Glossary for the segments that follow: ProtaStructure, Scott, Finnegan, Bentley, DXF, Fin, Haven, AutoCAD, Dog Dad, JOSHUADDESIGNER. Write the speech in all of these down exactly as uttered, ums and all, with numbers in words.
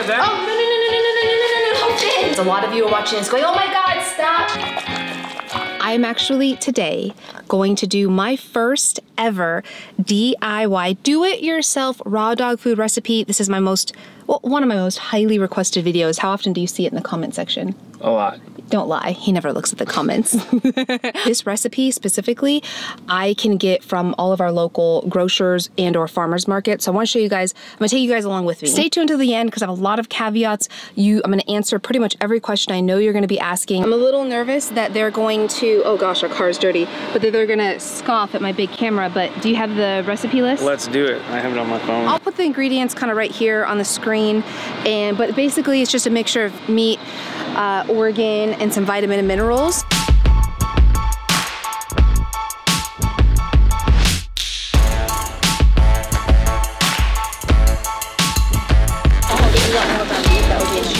at them. Oh, no, no, no, no, no, no, no, no, no, no, Finn. A lot of you are watching this going, oh my God, stop. I'm actually today going to do my first ever D I Y, do-it-yourself raw dog food recipe. This is my most, well, one of my most highly requested videos. How often do you see it in the comment section? A lot. Don't lie, he never looks at the comments. This recipe specifically, I can get from all of our local grocers and or farmers markets. So I wanna show you guys, I'm gonna take you guys along with me. Stay tuned to the end because I have a lot of caveats. You, I'm gonna answer pretty much every question I know you're gonna be asking. I'm a little nervous that they're going to, oh gosh, our car's dirty, but that they're gonna scoff at my big camera, but do you have the recipe list? Let's do it, I have it on my phone. I'll put the ingredients kind of right here on the screen, and but basically it's just a mixture of meat, uh, organ, and some vitamin and minerals. You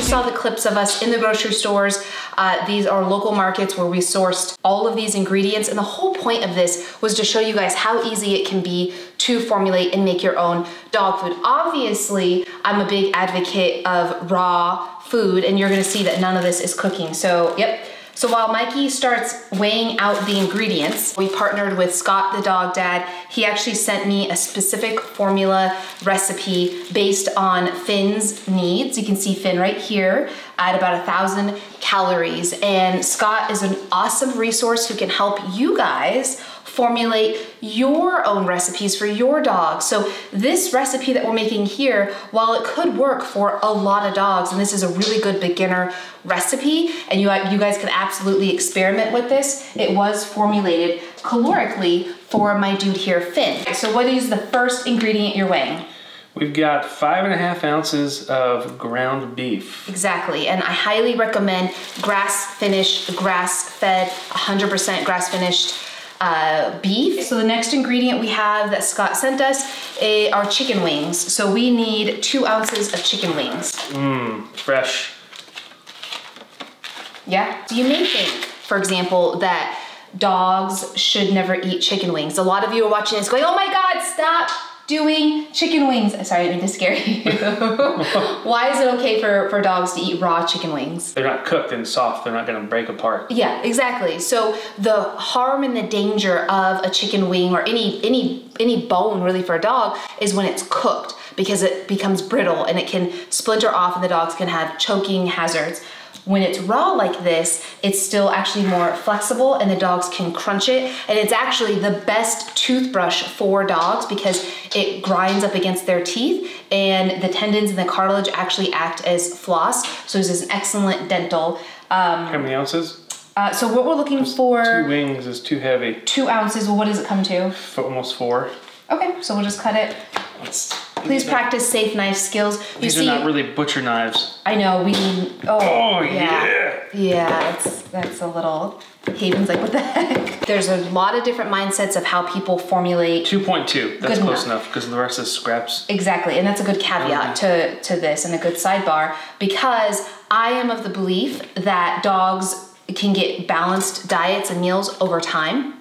saw the clips of us in the grocery stores. Uh, these are local markets where we sourced all of these ingredients, and the whole point of this was to show you guys how easy it can be to formulate and make your own dog food. Obviously, I'm a big advocate of raw food, and you're gonna see that none of this is cooking, so yep. So while Mikey starts weighing out the ingredients, we partnered with Scott, the Dog Dad. He actually sent me a specific formula recipe based on Finn's needs. You can see Finn right here at about a thousand calories. And Scott is an awesome resource who can help you guys formulate your own recipes for your dog. So this recipe that we're making here, while it could work for a lot of dogs, and this is a really good beginner recipe, and you, you guys can absolutely experiment with this, it was formulated calorically for my dude here, Finn. So what is the first ingredient you're weighing? We've got five and a half ounces of ground beef. Exactly, and I highly recommend grass-finished, grass-fed, one hundred percent grass-finished Uh, beef. So the next ingredient we have that Scott sent us is, are chicken wings. So we need two ounces of chicken wings. Mmm, fresh. Yeah. So you may think, for example, that dogs should never eat chicken wings. A lot of you are watching this going, oh my God, stop doing chicken wings. Sorry, I didn't mean to scare you. Why is it okay for, for dogs to eat raw chicken wings? They're not cooked and soft. They're not gonna break apart. Yeah, exactly. So the harm and the danger of a chicken wing or any, any, any bone really for a dog is when it's cooked, because it becomes brittle and it can splinter off and the dogs can have choking hazards. When it's raw like this, it's still actually more flexible and the dogs can crunch it. And it's actually the best toothbrush for dogs because it grinds up against their teeth and the tendons and the cartilage actually act as floss. So this is an excellent dental. Um, How many ounces? Uh, so what we're looking Just for- Two wings is too heavy. Two ounces, well what does it come to? For almost four. Okay, so we'll just cut it. Let's Please practice safe knife skills. You These see, are not really butcher knives. I know, we need, oh, oh yeah. Yeah, yeah that's, that's a little, Haven's like, what the heck? There's a lot of different mindsets of how people formulate. two point two, that's good close enough, because the rest is scraps. Exactly, and that's a good caveat mm-hmm. to, to this and a good sidebar, because I am of the belief that dogs can get balanced diets and meals over time.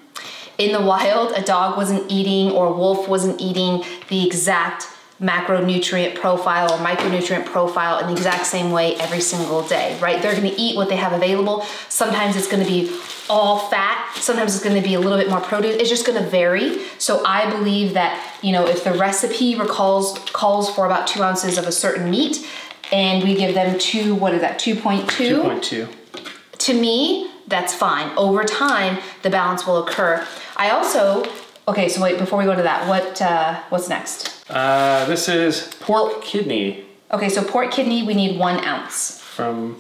In the wild, a dog wasn't eating or a wolf wasn't eating the exact macronutrient profile or micronutrient profile in the exact same way every single day, right? They're gonna eat what they have available. Sometimes it's gonna be all fat. Sometimes it's gonna be a little bit more produce. It's just gonna vary. So I believe that, you know, if the recipe recalls calls for about two ounces of a certain meat and we give them two, what is that, two point two? two point two. To me, that's fine. Over time, the balance will occur. I also, okay, so wait, before we go to that, what uh, what's next? Uh, this is pork kidney. Okay, so pork kidney, we need one ounce. From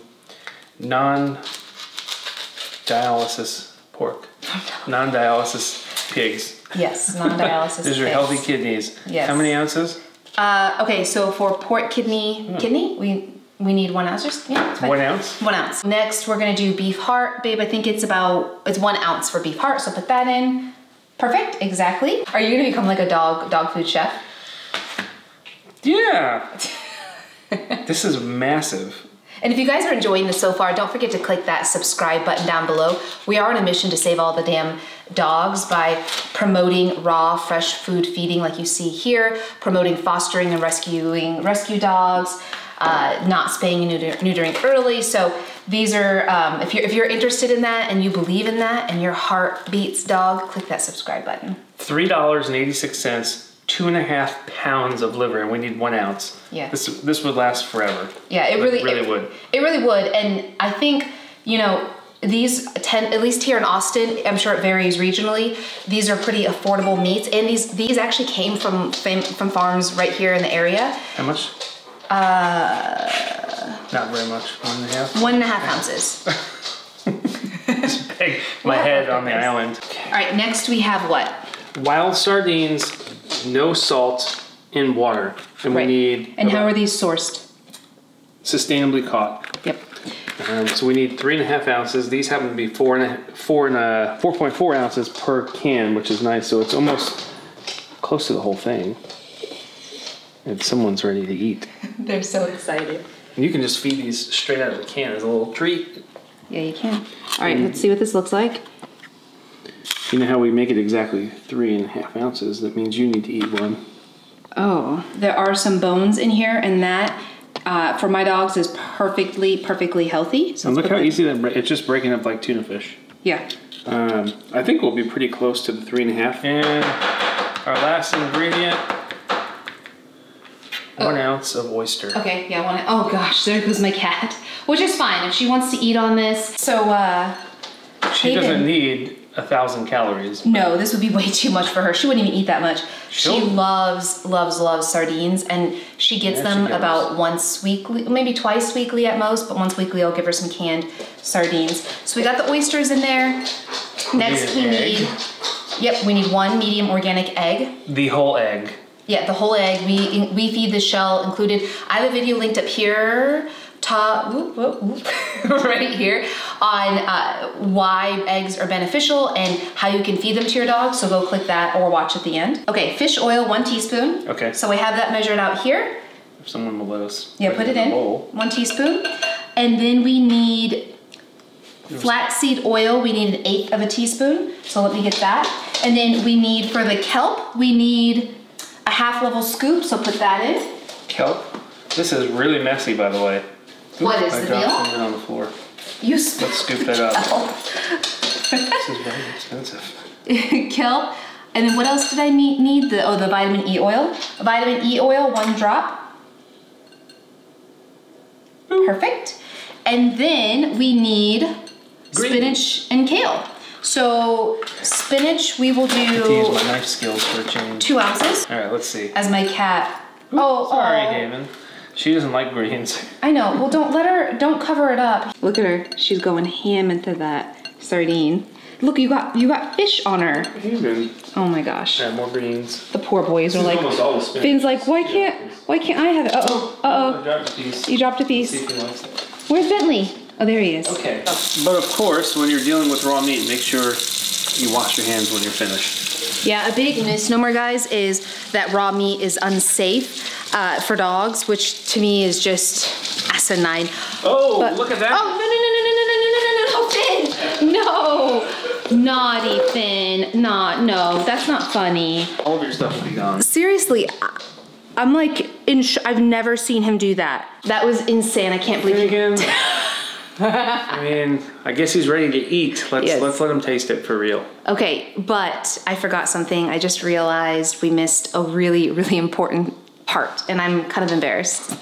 non-dialysis pork. Non-dialysis pigs. Yes, non-dialysis pigs. These are healthy kidneys. Yes. How many ounces? Uh, okay, so for pork kidney, mm. kidney, we we need one ounce. Just, yeah, one ounce? One ounce. Next, we're gonna do beef heart. Babe, I think it's about, it's one ounce for beef heart, so put that in. Perfect, exactly. Are you gonna become like a dog, dog food chef? Yeah, this is massive. And if you guys are enjoying this so far, don't forget to click that subscribe button down below. We are on a mission to save all the damn dogs by promoting raw, fresh food feeding like you see here, promoting fostering and rescuing rescue dogs, uh, not spaying and neuter neutering early. So these are, um, if you're, if you're interested in that and you believe in that and your heart beats dog, click that subscribe button. three dollars and eighty-six cents. Two and a half pounds of liver, and we need one ounce. Yeah, this this would last forever. Yeah, it really, it really it, would. It really would, and I think you know these ten, at least here in Austin, I'm sure it varies regionally. These are pretty affordable meats, and these these actually came from from farms right here in the area. How much? Uh, not very much. One and a half. One and a half ounces. Peg my head on the island. All right, next we have what? Wild sardines. No salt in water, and right. we need. And how are these sourced? Sustainably caught. Yep. Um, so we need three and a half ounces. These happen to be four and a, four and a four point four ounces per can, which is nice. So it's almost close to the whole thing, and someone's ready to eat. They're so excited. And you can just feed these straight out of the can as a little treat. Yeah, you can. All right, mm. let's see what this looks like. You know how we make it exactly three and a half ounces? That means you need to eat one. Oh, there are some bones in here, and that uh, for my dogs is perfectly, perfectly healthy. So and look how that easy that it's just breaking up like tuna fish. Yeah. Um, I think we'll be pretty close to the three and a half. And our last ingredient, oh. one ounce of oyster. Okay, yeah, one. Oh gosh, there goes my cat, which is fine if she wants to eat on this. So uh, she Haven. doesn't need. A thousand calories. No, this would be way too much for her. She wouldn't even eat that much. Sure. She loves, loves, loves sardines, and she gets yeah, them she about once weekly, maybe twice weekly at most, but once weekly I'll give her some canned sardines. So we got the oysters in there. Next we need, egg. yep, we need one medium organic egg. The whole egg. Yeah, the whole egg. We, we feed the shell included. I have a video linked up here. Top, whoop, whoop, whoop, right here on uh, why eggs are beneficial and how you can feed them to your dog. So go click that or watch at the end. Okay, fish oil, one teaspoon. Okay. So we have that measured out here. If someone will let us. Yeah, put it in. One teaspoon. And then we need flaxseed oil. We need an eighth of a teaspoon. So let me get that. And then we need, for the kelp, we need a half level scoop. So put that in. Kelp. This is really messy, by the way. Ooh, what is I the deal? on the floor. You sp Let's scoop that up. This is very expensive. Kelp, and then what else did I need? The oh, the vitamin E oil. Vitamin E oil, one drop. Boop. Perfect. And then we need Green. spinach and kale. So spinach, we will do. I have to use my knife skills for a change. Two ounces. All right, let's see. As my cat. Ooh, oh, sorry, oh. Haven. She doesn't like greens. I know. Well, don't let her, don't cover it up. Look at her. She's going ham into that sardine. Look, you got you got fish on her. Even. Oh my gosh. Yeah, more greens. The poor boys this are like, Finn's like, why can't, why can't I have it? Uh-oh, uh-oh. I dropped a piece. You dropped a piece. See if he likes it. Where's Bentley? Oh, there he is. Okay. But of course, when you're dealing with raw meat, make sure you wash your hands when you're finished. Yeah, a big misnomer, guys, is that raw meat is unsafe. Uh, for dogs, which to me is just asinine. Oh, but, look at that. Oh, no, no, no, no, no, no, no, no, no, Finn. No, naughty Finn, not, no, that's not funny. All of your stuff will be gone. Seriously, I'm like, in sh I've never seen him do that. That was insane, I can't believe Finnegan. He I mean, I guess he's ready to eat. Let's, yes. let's let him taste it for real. Okay, but I forgot something. I just realized we missed a really, really important part, and I'm kind of embarrassed.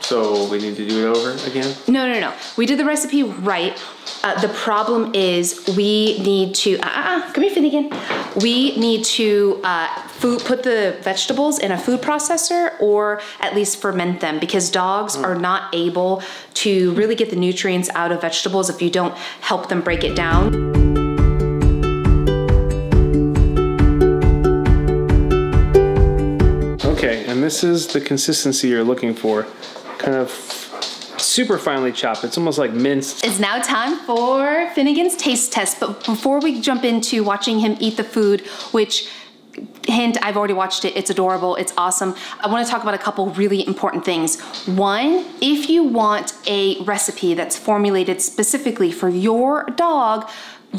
So we need to do it over again? No, no, no. We did the recipe right. Uh, the problem is we need to, uh-uh, come here Finnegan. We need to uh, food, put the vegetables in a food processor or at least ferment them because dogs mm. are not able to really get the nutrients out of vegetables if you don't help them break it down. And this is the consistency you're looking for. Kind of super finely chopped. It's almost like minced. It's now time for Finnegan's taste test. But before we jump into watching him eat the food, which, hint, I've already watched it. It's adorable. It's awesome. I want to talk about a couple really important things. One, if you want a recipe that's formulated specifically for your dog,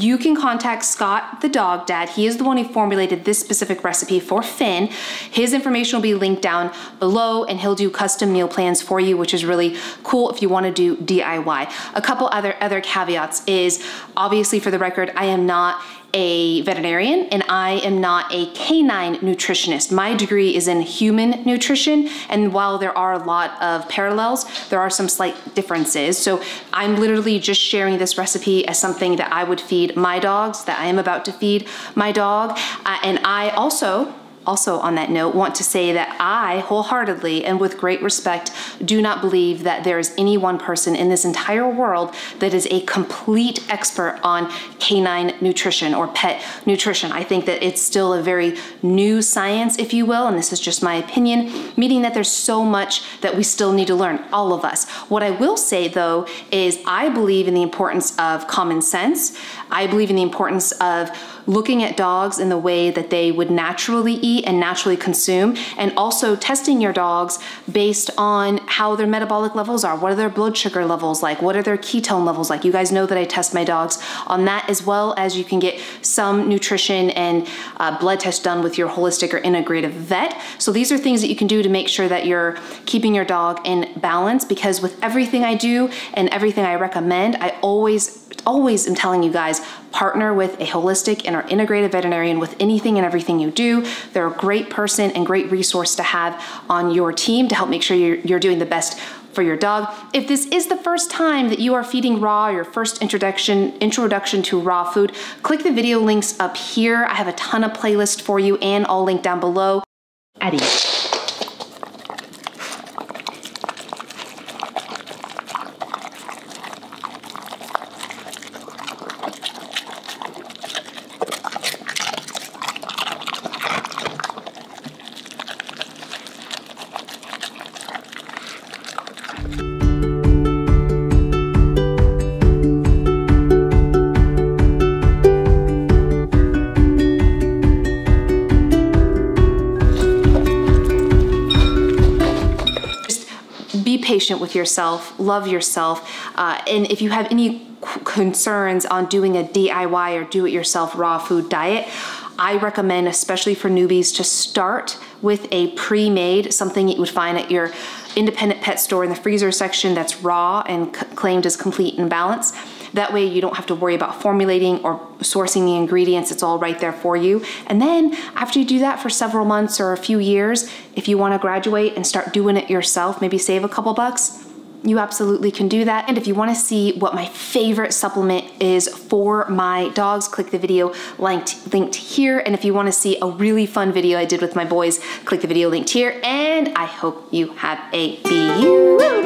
you can contact Scott, the Dog Dad. He is the one who formulated this specific recipe for Finn. His information will be linked down below, and he'll do custom meal plans for you, which is really cool if you want to do D I Y. A couple other, other caveats is, obviously for the record, I am not a veterinarian and I am not a canine nutritionist. My degree is in human nutrition, and while there are a lot of parallels, there are some slight differences. So I'm literally just sharing this recipe as something that I would feed my dogs, that I am about to feed my dog. Uh, and I also Also on that note, want to say that I wholeheartedly and with great respect do not believe that there is any one person in this entire world that is a complete expert on canine nutrition or pet nutrition. I think that it's still a very new science, if you will, and this is just my opinion, meaning that there's so much that we still need to learn, all of us. What I will say though is I believe in the importance of common sense. I believe in the importance of looking at dogs in the way that they would naturally eat and naturally consume, and also testing your dogs based on how their metabolic levels are. What are their blood sugar levels like? What are their ketone levels like? You guys know that I test my dogs on that, as well as you can get some nutrition and uh, blood tests done with your holistic or integrative vet. So these are things that you can do to make sure that you're keeping your dog in balance, because with everything I do and everything I recommend, I always always am telling you guys, partner with a holistic and or integrative veterinarian with anything and everything you do. They're a great person and great resource to have on your team to help make sure you're, you're doing the best for your dog. If this is the first time that you are feeding raw, your first introduction introduction to raw food, click the video links up here. I have a ton of playlists for you, and I'll link down below. Adios. Patient with yourself, love yourself, uh, and if you have any concerns on doing a D I Y or do-it-yourself raw food diet, I recommend, especially for newbies, to start with a pre-made, something you would find at your independent pet store in the freezer section that's raw and claimed as complete and balanced. That way you don't have to worry about formulating or sourcing the ingredients. It's all right there for you. And then after you do that for several months or a few years, if you want to graduate and start doing it yourself, maybe save a couple bucks, you absolutely can do that. And if you want to see what my favorite supplement is for my dogs, click the video linked, linked here. And if you want to see a really fun video I did with my boys, click the video linked here. And I hope you have a beautiful